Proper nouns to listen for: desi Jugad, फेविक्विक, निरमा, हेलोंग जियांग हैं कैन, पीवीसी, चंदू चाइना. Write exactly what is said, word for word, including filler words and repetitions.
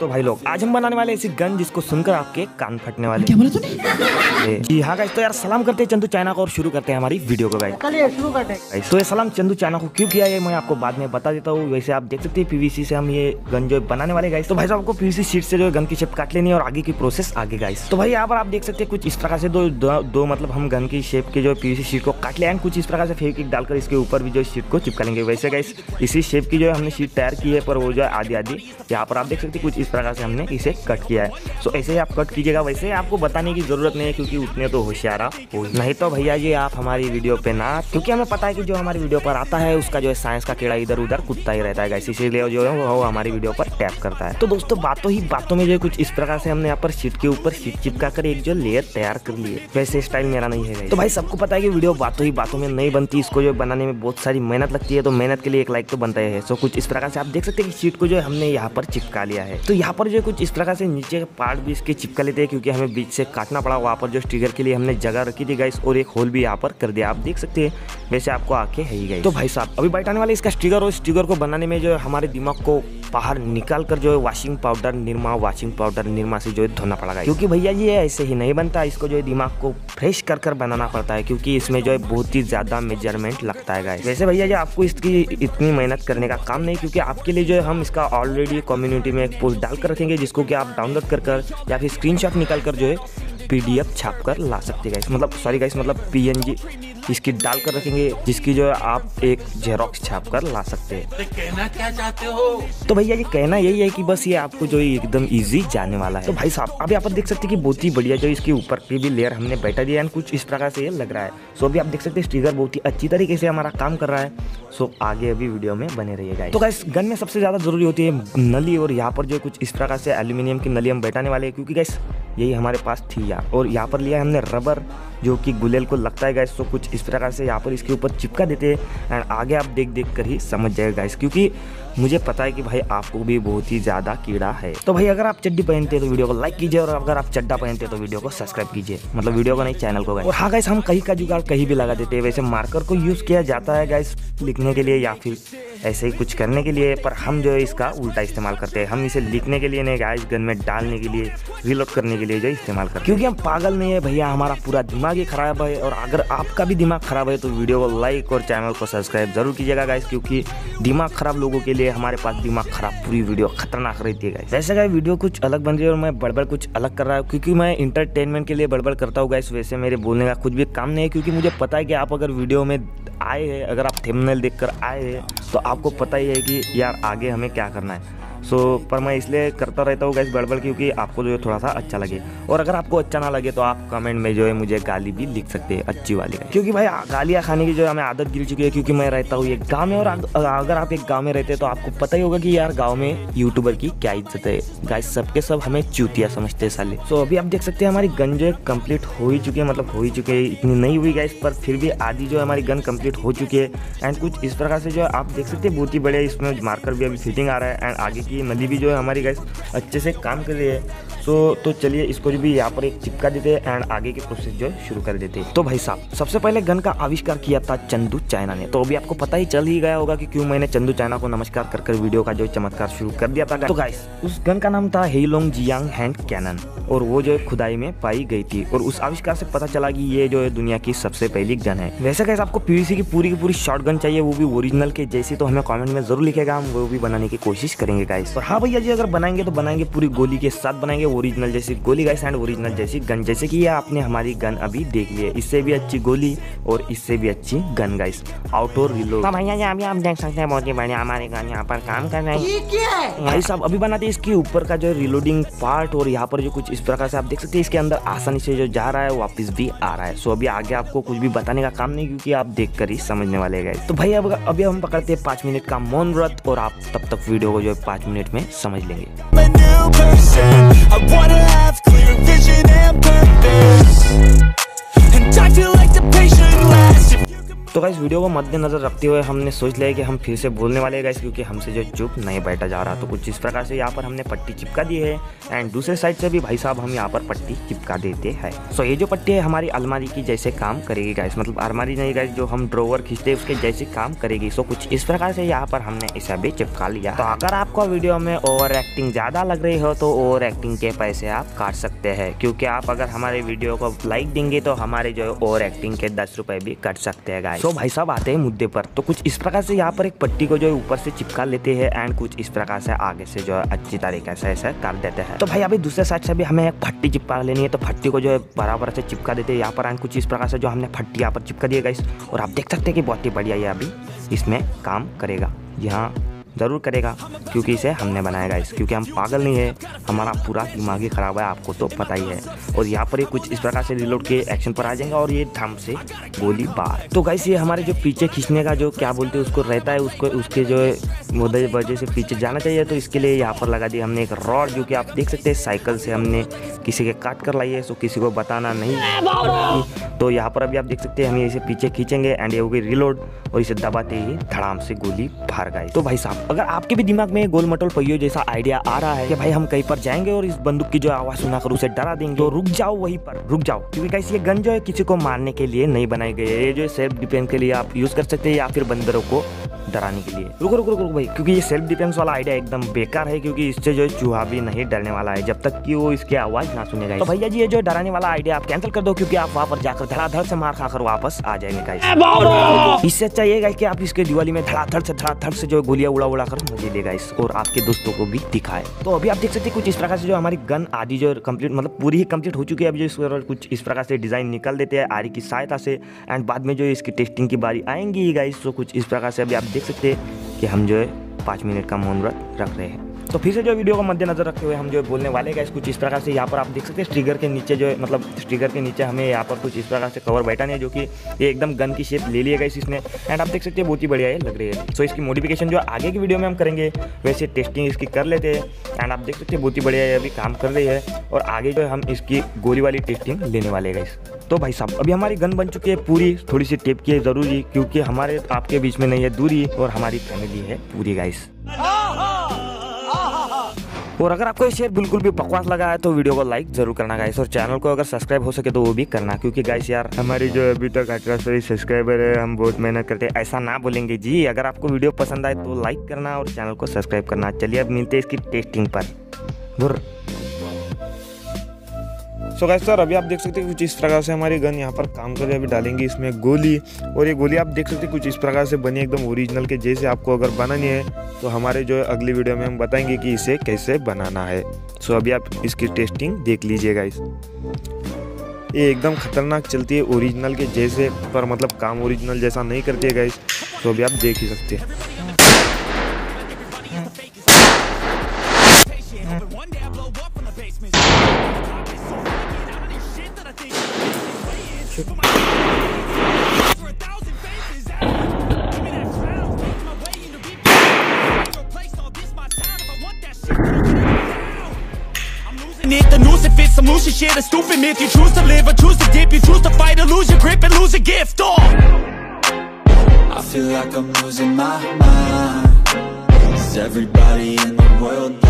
तो भाई लोग आज हम बनाने वाले ऐसी गन जिसको सुनकर आपके कान फटने वाले। क्या बोला तूने? जी हाँ गाइस, तो यार सलाम करते हैं चंदू चाइना को और शुरू करते हैं हमारी वीडियो को गाइस। चलिए शुरू करते हैं। तो ये सलाम चंदू चाइना को क्यों किया ये मैं आपको बाद में बता देता हूँ। वैसे आप देख सकते हैं पीवीसी से हम ये गन जो बनाने वाले गाइस। तो भाई साहब आपको पीवीसी शीट से जो गन की शेप काट लेनी है और आगे की प्रोसेस आगे गाइस। तो भाई यहाँ पर आप देख सकते हैं कुछ इस प्रकार से दो दो मतलब हम गन की शेप के जो पीवीसी शीट को काट ले एंड कुछ इस प्रकार से फेविक्विक डालकर इसके ऊपर भी जो शीट को चिपका लेंगे। वैसे गाइस इसी शेप की जो हमने शीट तैयार की है पर वो जो आधी आधी यहाँ पर आप देख सकते हैं कुछ इस प्रकार से हमने इसे कट किया है। सो ऐसे ही आप कट कीजिएगा। वैसे आपको बताने की जरूरत नहीं है क्योंकि उतने तो होशियारा हो नहीं तो भैया जी आप हमारी वीडियो पे ना, क्योंकि हमें पता है कि जो हमारी वीडियो पर आता है उसका जो है साइंस का कीड़ा इधर उधर कुत्ता ही रहता है गाइस, इसीलिए जो है वो हमारी वीडियो पर टैप करता है। तो दोस्तों बातों ही बातों में जो कुछ इस प्रकार से हमने यहाँ पर शीट के ऊपर शीट चिपका कर एक जो लेयर तैयार कर ली है। वैसे स्टाइल मेरा नहीं है। तो भाई सबको पता है कि वीडियो बातों ही बातों में नहीं बनती, इसको जो बनाने में बहुत सारी मेहनत लगती है, तो मेहनत के लिए एक लाइक तो बनता है। सो कुछ इस प्रकार से आप देख सकते हैं कि शीट को जो हमने यहाँ पर चिपका लिया है। तो यहाँ पर जो कुछ इस प्रकार से नीचे के पार्ट भी इसके चिपका लेते हैं क्योंकि हमें बीच से काटना पड़ा। वहाँ पर जो स्टिकर के लिए हमने जगह रखी थी गाइस और एक होल भी यहाँ पर कर दिया, आप देख सकते हैं। वैसे आपको आके है ही गाइस। तो भाई साहब अभी बैठाने वाले इसका स्टिकर और स्टिकर को बनाने में जो हमारे दिमाग को बाहर निकाल कर जो है washing powder निरमा washing powder निरमा से जो है धोना पड़ा गाइस, क्योंकि भैया जी ऐसे ही नहीं बनता, इसको जो है दिमाग को फ्रेश कर कर बनाना पड़ता है क्योंकि इसमें जो है बहुत ही ज्यादा मेजरमेंट लगता है गाइस। वैसे भैया जी आपको इसकी इतनी मेहनत करने का काम नहीं क्योंकि आपके लिए जो है हम इसका ऑलरेडी कम्युनिटी में एक पोस्ट डाल कर रखेंगे जिसको कि आप डाउनलोड कर कर या फिर स्क्रीनशॉट निकाल कर जो है पीडीएफ छाप कर ला सकते गाइस, मतलब सॉरी गाइस मतलब पीएनजी इसकी डाल कर रखेंगे जिसकी जो है आप एक जेरोक्स छाप कर ला सकते हैं। कहना क्या चाहते हो? तो भैया ये कहना यही है कि बस ये आपको जो एकदम इजी जाने वाला है। तो भाई साहब अभी आप देख सकते हैं कि बहुत ही बढ़िया जो इसके ऊपर की भी लेयर हमने बैठा दिया है, कुछ इस प्रकार से ये लग रहा है। सो अभी आप देख सकते हैं स्टिकर बहुत ही अच्छी तरीके से हमारा काम कर रहा है। सो आगे अभी वीडियो में बने रहिएगा। तो गाइस गन में सबसे ज्यादा जरूरी होती है नली और यहाँ पर जो कुछ इस प्रकार से एल्यूमिनियम की नली हम बैठाने वाले हैं क्योंकि गाइस यही हमारे पास थी यार। और यहाँ पर लिया है हमने रबर जो कि गुलेल को लगता है गाइस। तो कुछ इस प्रकार से यहाँ पर इसके ऊपर चिपका देते हैं एंड आगे आप देख देख कर ही समझ जाएगा गाइस, क्योंकि मुझे पता है कि भाई आपको भी बहुत ही ज़्यादा कीड़ा है। तो भाई अगर आप चड्डी पहनते हैं तो वीडियो को लाइक कीजिए और अगर आप चड्डा पहनते हैं तो वीडियो को सब्सक्राइब कीजिए, मतलब वीडियो को नहीं चैनल को गाइस। और हाँ गाइस हम कहीं का जुगाड़ कहीं भी लगा देते हैं। वैसे मार्कर को यूज़ किया जाता है गाइस लिखने के लिए या फिर ऐसे ही कुछ करने के लिए, पर हम जो है इसका उल्टा इस्तेमाल करते हैं। हम इसे लिखने के लिए नहीं गाइस, गन में डालने के लिए रिलोड करने के लिए जो इस्तेमाल करते हैं क्योंकि हम पागल नहीं है भैया, हमारा पूरा दिमाग ही खराब है। और अगर आपका भी दिमाग खराब है तो वीडियो को लाइक और चैनल को सब्सक्राइब जरूर कीजिएगा गाइस, क्योंकि दिमाग खराब लोगों के लिए हमारे पास दिमाग खराब पूरी वीडियो खतरनाक रहती है गाइस। वैसे गाइस वीडियो कुछ अलग बन रही है और मैं बड़बड़ कुछ अलग कर रहा हूँ क्योंकि मैं इंटरटेनमेंट के लिए बड़बड़ करता हूँ गाइस। वैसे मेरे बोलने का कुछ भी काम नहीं है क्योंकि मुझे पता है कि आप अगर वीडियो में आए हैं, अगर आप थंबनेल देखकर आए हैं तो आपको पता ही है कि यार आगे हमें क्या करना है। सो so, पर मैं इसलिए करता रहता हूँ गाइस बड़बड़ क्योंकि आपको जो है थोड़ा सा अच्छा लगे। और अगर आपको अच्छा ना लगे तो आप कमेंट में जो है मुझे गाली भी लिख सकते हैं अच्छी वाली, क्योंकि भाई गालियाँ खाने की जो है हमें आदत गिर चुकी है क्योंकि मैं रहता हूँ एक गाँव में। और अगर आप एक गाँव में रहते हैं तो आपको पता ही होगा कि यार गाँव में यूट्यूबर की क्या इज्जत है गाइस, सबके सब हमें चूतिया समझते हैं साले। सो so, अभी आप देख सकते हैं हमारी गन जो है कम्प्लीट हो ही चुकी है, मतलब हो ही चुकी है, इतनी नहीं हुई गाइस पर फिर भी आधी जो हमारी गन कम्प्लीट हो चुकी है। एंड कुछ इस प्रकार से जो आप देख सकते हैं बहुत ही बड़े इसमें मार्कर भी अभी फिटिंग आ रहा है एंड आगे ये नली भी जो है हमारी गाइस अच्छे से काम कर रही है। सो तो चलिए इसको भी यहाँ पर एक चिपका देते हैं एंड आगे की प्रोसेस जो है शुरू कर देते हैं। तो भाई साहब सबसे पहले गन का आविष्कार किया था चंदू चाइना ने। तो अभी आपको पता ही चल ही गया होगा कि क्यों मैंने चंदू चाइना को नमस्कार कर कर वीडियो का जो चमत्कार शुरू कर दिया था। तो गाइस उस गन का नाम था हेलोंग जियांग हैं कैन और वो जो है खुदाई में पाई गई थी और उस आविष्कार से पता चला कि ये जो है दुनिया की सबसे पहली गन है। वैसे गाइस आपको पीवीसी की पूरी की पूरी शॉर्ट गन चाहिए वो भी ओरिजिनल के जैसी, तो हमें कॉमेंट में जरूर लिखेगा, हम वो भी बनाने की कोशिश करेंगे गाइस। और हाँ भैया जी अगर बनाएंगे तो बनाएंगे पूरी गोली के साथ बनाएंगे, ओरिजिनल जैसी गोली गाइस एंड ओरिजिनल जैसी गन। जैसे कि ये आपने हमारी गन अभी देख ली है, इससे भी अच्छी गोली और इससे भी अच्छी गन गाइस आउटडोर रिलोड। तो भैया जी अभी आप देख सकते हैं बहुत ही बढ़िया हमारी गन यहाँ पर काम कर रही है। ठीक है भाई साहब अभी बनाते हैं इसके ऊपर का जो रिलोडिंग पार्ट और यहाँ पर जो कुछ इस प्रकार से आप देख सकते हैं इसके अंदर आसानी से जो जा रहा है वापस भी आ रहा है। सो अभी आगे आपको कुछ भी बताने का काम नहीं क्योंकि आप देख कर ही समझने वाले गाइस। तो भाई अब अभी हम पकड़ते हैं पाँच मिनट का मौन व्रत और आप तब तक वीडियो को जो है पाँच मिनट में समझ लेंगे। I wanna have clear vision and purpose, and I feel like the patient lasts. तो गाइस वीडियो को मद्देनजर रखते हुए हमने सोच लिया कि हम फिर से बोलने वाले हैं गाइस, क्योंकि हमसे जो चुप नहीं बैठा जा रहा। तो कुछ इस प्रकार से यहाँ पर हमने पट्टी चिपका दी है एंड दूसरे साइड से भी भाई साहब हम यहाँ पर पट्टी चिपका देते हैं। सो ये जो पट्टी है हमारी अलमारी की जैसे काम करेगी गाइस, मतलब अलमारी नहीं गाइस जो हम ड्रोवर खींचते हैं उसके जैसे काम करेगी। सो कुछ इस प्रकार से यहाँ पर हमने इसे भी चिपका लिया। तो अगर आपको वीडियो में ओवर एक्टिंग ज़्यादा लग रही हो तो ओवर एक्टिंग के पैसे आप काट सकते हैं, क्योंकि आप अगर हमारे वीडियो को लाइक देंगे तो हमारे जो ओवर एक्टिंग के दस रुपए भी कट सकते हैं गाइस। तो भाई साहब आते हैं मुद्दे पर। तो कुछ इस प्रकार से यहाँ पर एक पट्टी को जो है ऊपर से चिपका लेते हैं एंड कुछ इस प्रकार से आगे से जो है अच्छी तरीके से ऐसा कर देते हैं। तो भाई अभी दूसरे साइड से भी हमें एक फट्टी चिपका लेनी है, तो फट्टी को जो है बराबर से चिपका देते हैं यहाँ पर एंड कुछ इस प्रकार से जो हमने फट्टी यहाँ पर चिपका दी है गाइस। और आप देख सकते हैं कि बहुत ही बढ़िया ये अभी इसमें काम करेगा, यहाँ ज़रूर करेगा क्योंकि इसे हमने बनाया गाइस, क्योंकि हम पागल नहीं है, हमारा पूरा दिमागी ख़राब है, आपको तो पता ही है। और यहाँ पर ये कुछ इस प्रकार से रिलोड के एक्शन पर आ जाएंगे और ये धम से गोली बार। तो गाइस ये हमारे जो पीछे खींचने का जो क्या बोलते हैं उसको रहता है, उसको उसके जो वजह से पीछे जाना चाहिए। तो इसके लिए यहाँ पर लगा दी हमने एक रॉड, जो कि आप देख सकते हैं साइकिल से हमने किसी के काट कर लाई है। सो किसी को बताना नहीं। तो यहाँ पर अभी आप देख सकते हैं हम इसे पीछे खींचेंगे एंड ये होगी रिलोड और इसे दबाते ही धड़ाम से गोली बाहर गई। तो भाई साहब अगर आपके भी दिमाग में गोल मटोल पहियो जैसा आइडिया आ रहा है कि भाई हम कहीं पर जाएंगे और इस बंदूक की जो आवाज सुनाकर उसे डरा देंगे, तो रुक जाओ वहीं पर, रुक जाओ, क्योंकि गाइस ये गन जो है किसी को मारने के लिए नहीं बनाई गई है। ये जो सेल्फ डिफेंस के लिए आप यूज कर सकते हैं या फिर बंदरों को डराने के लिए। रुको रुको रुको भाई, क्योंकि ये सेल्फ डिफेंस वाला आइडिया एकदम बेकार है, क्योंकि इससे जो चूहा भी नहीं डरने वाला है जब तक कि वो इसकी आवाज ना सुनेगा। तो भैया जी ये जो डराने वाला आइडिया आप कैंसिल कर दो, क्योंकि आप वहाँ पर जाकर धड़ाधड़ से मार खाकर वापस आ जाएंगे। इससे अच्छा ये गाइस कि आप इसके दिवाली में धड़ाधड़ से धड़ाधड़ से जो गोलियां उड़ा उड़ा कर मजे लेगा इस और आपके दोस्तों को भी दिखाए। तो अभी आप देख सकते हैं कुछ इस प्रकार से जो हमारी गन आदि जो कम्प्लीट मतलब पूरी ही कम्प्लीट हो चुकी है। अभी जो कुछ इस प्रकार से डिजाइन निकल देते हैं आरी की सहायता से एंड बाद में जो इसकी टेस्टिंग की बारी आएंगी गाइस। तो कुछ इस प्रकार से अभी आप देख सकते हैं कि हम जो है पाँच मिनट का मौन व्रत रख रहे हैं। तो फिर से जो वीडियो को मद्देनजर रखते हुए हम जो बोलने वाले गाइस कुछ इस प्रकार से यहाँ पर आप देख सकते हैं स्टिकर के नीचे जो है मतलब स्टिकर के नीचे हमें यहाँ पर कुछ इस प्रकार से कवर बैठाने है, जो कि ये एकदम गन की शेप ले लिया गाइस इसने एंड आप देख सकते हैं बहुत ही बढ़िया है लग रही है। सो इसकी मॉडिफिकेशन जो आगे की वीडियो में हम करेंगे, वैसे टेस्टिंग इसकी कर लेते हैं एंड आप देख सकते हैं बहुत ही बढ़िया है अभी काम कर रही है और आगे जो हम इसकी गोली वाली टेस्टिंग लेने वाले गाइस। तो भाई साहब अभी हमारी गन बन चुकी है पूरी, थोड़ी सी टेप की है ज़रूरी, क्योंकि हमारे आपके बीच में नहीं है दूरी और हमारी फैमिली है पूरी गाइस। और अगर आपको ये शेयर बिल्कुल भी बकवास लगा है तो वीडियो को लाइक जरूर करना गाइस, और चैनल को अगर सब्सक्राइब हो सके तो वो भी करना, क्योंकि गाइस यार हमारी जो अभी तक अठारह सौ सब्सक्राइबर है, हम बहुत मेहनत करते हैं ऐसा ना बोलेंगे जी। अगर आपको वीडियो पसंद आए तो लाइक करना और चैनल को सब्सक्राइब करना। चलिए अब मिलते हैं इसकी टेस्टिंग पर। सो गाइस सर अभी आप देख सकते हैं कुछ इस प्रकार से हमारी गन यहाँ पर काम कर रही है। अभी डालेंगे इसमें गोली और ये गोली आप देख सकते हैं कुछ इस प्रकार से बनी एकदम ओरिजिनल के जैसे। आपको अगर बनानी है तो हमारे जो है अगली वीडियो में हम बताएंगे कि इसे कैसे बनाना है। सो अभी आप इसकी टेस्टिंग देख लीजिए गाइस। ये एकदम खतरनाक चलती है ओरिजिनल के जैसे, पर मतलब काम ओरिजिनल जैसा नहीं करती है गाइस। तो अभी आप देख ही सकते हैं। Shit, a stupid myth. You choose to live or choose to dip. You choose to fight or lose your grip and lose your gift. Oh. I feel like I'm losing my mind. Is everybody in the world?